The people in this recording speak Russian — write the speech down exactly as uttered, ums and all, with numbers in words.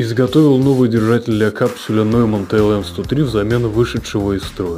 изготовил новый держатель для капсуля Neumann T L M сто три взамен вышедшего из строя.